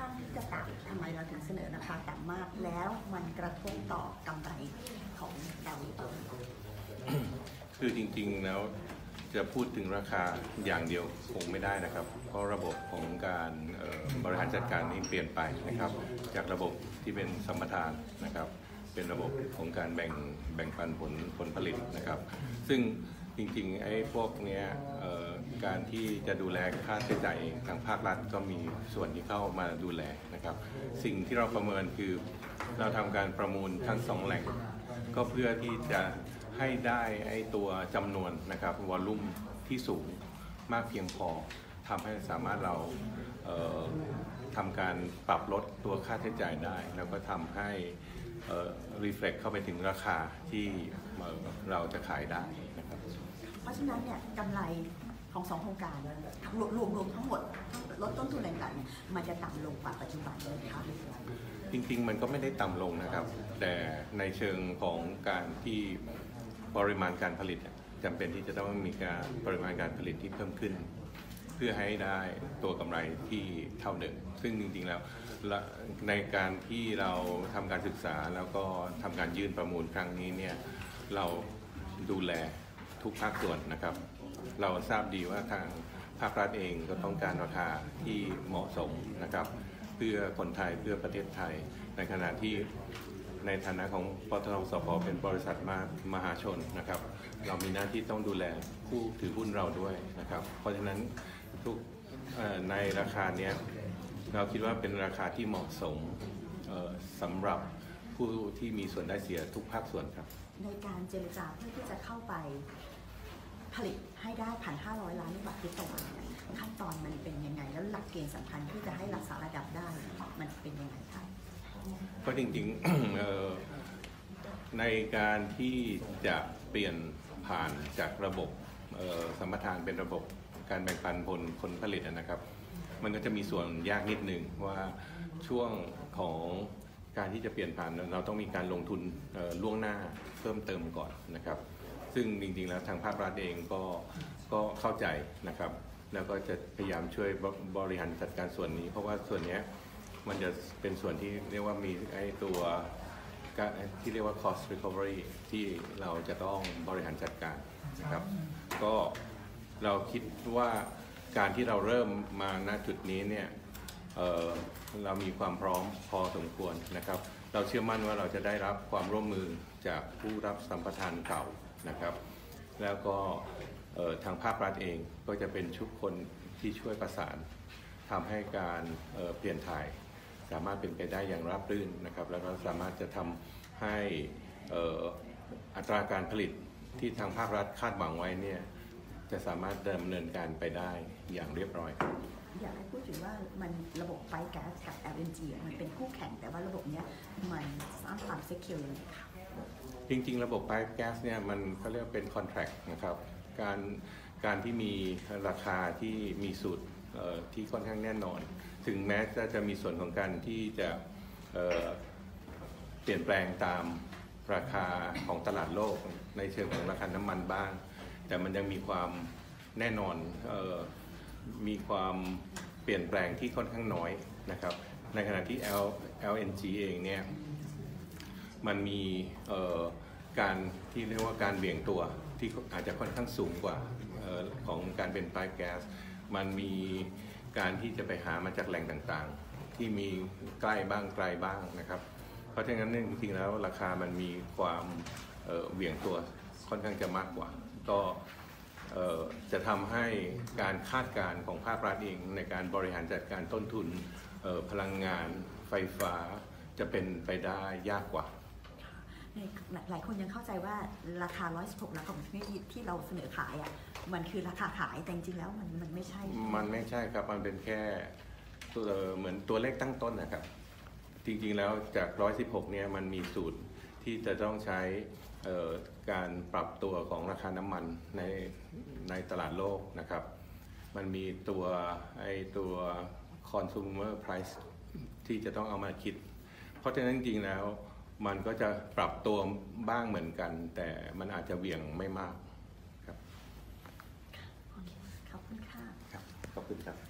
ข้างที่จะต่ำทำไมเราถึงเสนอราคาต่ำมากแล้วมันกระทบต่อกำไรของเราด้วยคือจริงๆแล้วจะพูดถึงราคาอย่างเดียวคงไม่ได้นะครับเพราะระบบของการบริหารจัดการนี้เปลี่ยนไปนะครับจากระบบที่เป็นสัมปทานนะครับเป็นระบบของการแบ่งปันผลผลิตนะครับซึ่งจริงๆไอ้พวกเนี้ยการที่จะดูแลค่าใช้จ่ายเองทางภาครัฐก็มีส่วนที่เข้ามาดูแลนะครับสิ่งที่เราประเมินคือเราทำการประมูลทั้งสองแหล่งก็เพื่อที่จะให้ได้ไอ้ตัวจำนวนนะครับวอลลุ่มที่สูงมากเพียงพอทำให้สามารถเราทำการปรับลดตัวค่าใช้จ่ายได้แล้วก็ทำให้reflect เข้าไปถึงราคาที่เราจะขายได้นะครับเพราะฉะนั้นเนี่ยกำไรของ2โครงการรวมทั้งหมดลดต้นทุนต่างๆเนี่ยมันจะต่ำลงกว่าปัจจุบันเลยค่ะจริงๆมันก็ไม่ได้ต่ำลงนะครับแต่ในเชิงของการที่ปริมาณการผลิตจำเป็นที่จะต้องมีการปริมาณการผลิตที่เพิ่มขึ้นเพื่อให้ได้ตัวกำไรที่เท่าเดิมซึ่งจริงๆแล้วในการที่เราทำการศึกษาแล้วก็ทำการยื่นประมูลครั้งนี้เนี่ยเราดูแลทุกภาคส่วนนะครับเราทราบดีว่าทางภาครัฐเองก็ต้องการราคาที่เหมาะสมนะครับเพื่อคนไทยเพื่อประเทศไทยในขณะที่ในฐานะของปตท.สผ.เป็นบริษัทมหาชนนะครับเรามีหน้าที่ต้องดูแลผู้ถือหุ้นเราด้วยนะครับเพราะฉะนั้นทุกในราคาเนี้ยเราคิดว่าเป็นราคาที่เหมาะสมสำหรับผู้ที่มีส่วนได้เสียทุกภาคส่วนครับในการเจรจาเพื่อที่จะเข้าไปผลิตให้ได้ 1,500 ล้านลูกบาศก์ต่อวันขั้นตอนมันเป็นยังไงแล้วหลักเกณฑ์สำคัญที่จะให้รักษาระดับได้มันเป็นยังไงครับก็จริงๆในการที่จะเปลี่ยนผ่านจากระบบสัมปทานเป็นระบบการแบ่งปันผลผลิตนะครับมันก็จะมีส่วนยากนิดนึงว่าช่วงของการที่จะเปลี่ยนผ่านเราต้องมีการลงทุนล่วงหน้าเพิ่มเติมก่อนนะครับซึ่งจริงๆแล้วทางภาครัฐเองก็เข้าใจนะครับแล้วก็จะพยายามช่วยบริหารจัดการส่วนนี้เพราะว่าส่วนนี้มันจะเป็นส่วนที่เรียกว่ามีไอ้ตัวที่เรียกว่า cost recovery ที่เราจะต้องบริหารจัดการนะครับก็เราคิดว่าการที่เราเริ่มมาณจุดนี้เนี่ยเรามีความพร้อมพอสมควรนะครับเราเชื่อมั่นว่าเราจะได้รับความร่วมมือจากผู้รับสัมปทานเก่านะครับแล้วก็ทางภาครัฐเองก็จะเป็นชุดคนที่ช่วยประสานทำให้การเปลี่ยนถ่ายสามารถเป็นไปได้อย่างราบรื่นนะครับแล้วก็สามารถจะทำให้อัตราการผลิตที่ทางภาครัฐคาดหวังไว้เนี่ยจะสามารถดำเนินการไปได้อย่างเรียบร้อยครับอยากให้พูดถึงว่ามันระบบไฟแก๊สกับ LNG มันเป็นคู่แข่งแต่ว่าระบบนี้มันสร้างความเซคิวเลยค่ะจริงๆระบบไฟแก๊สเนี่ยมันเขาเรียกเป็นคอนแทรคนะครับการที่มีราคาที่มีสูตรที่ค่อนข้างแน่นอนถึงแม้จะมีส่วนของการที่จะเปลี่ยนแปลงตามราคาของตลาดโลกในเชิงของราคาน้ำมันบ้างแต่มันยังมีความแน่นอนมีความเปลี่ยนแปลงที่ค่อนข้างน้อยนะครับในขณะที่ LNG เองเนี่ยมันมีการที่เรียกว่าการเบี่ยงตัวที่อาจจะค่อนข้างสูงกว่าของการเป็นไฟแก๊สมันมีการที่จะไปหามาจากแหล่งต่างๆที่มีใกล้บ้างไกลบ้างนะครับเพราะฉะนั้นจริงๆแล้วราคามันมีความเบี่ยงตัวค่อนข้างจะมากกว่าก็จะทำให้การคาดการณ์ของภาครัฐเองในการบริหารจัดการต้นทุนพลังงานไฟฟ้าจะเป็นไปได้ยากกว่าหลายคนยังเข้าใจว่าราคา116แล้วของที่เราเสนอขายอ่ะมันคือราคาขายแต่จริงๆแล้วมันไม่ใช่มันไม่ใช่ครับมันเป็นแค่เหมือนตัวเลขตั้งต้นนะครับจริงๆแล้วจาก116เนี่ยมันมีสูตรที่จะต้องใช้การปรับตัวของราคาน้ำมันในตลาดโลกนะครับมันมีตัว consumer price ที่จะต้องเอามาคิดเพราะฉะนั้นจริงๆแล้วมันก็จะปรับตัวบ้างเหมือนกันแต่มันอาจจะเหวี่ยงไม่มากครับขอบคุณค่ะครับขอบคุณครับ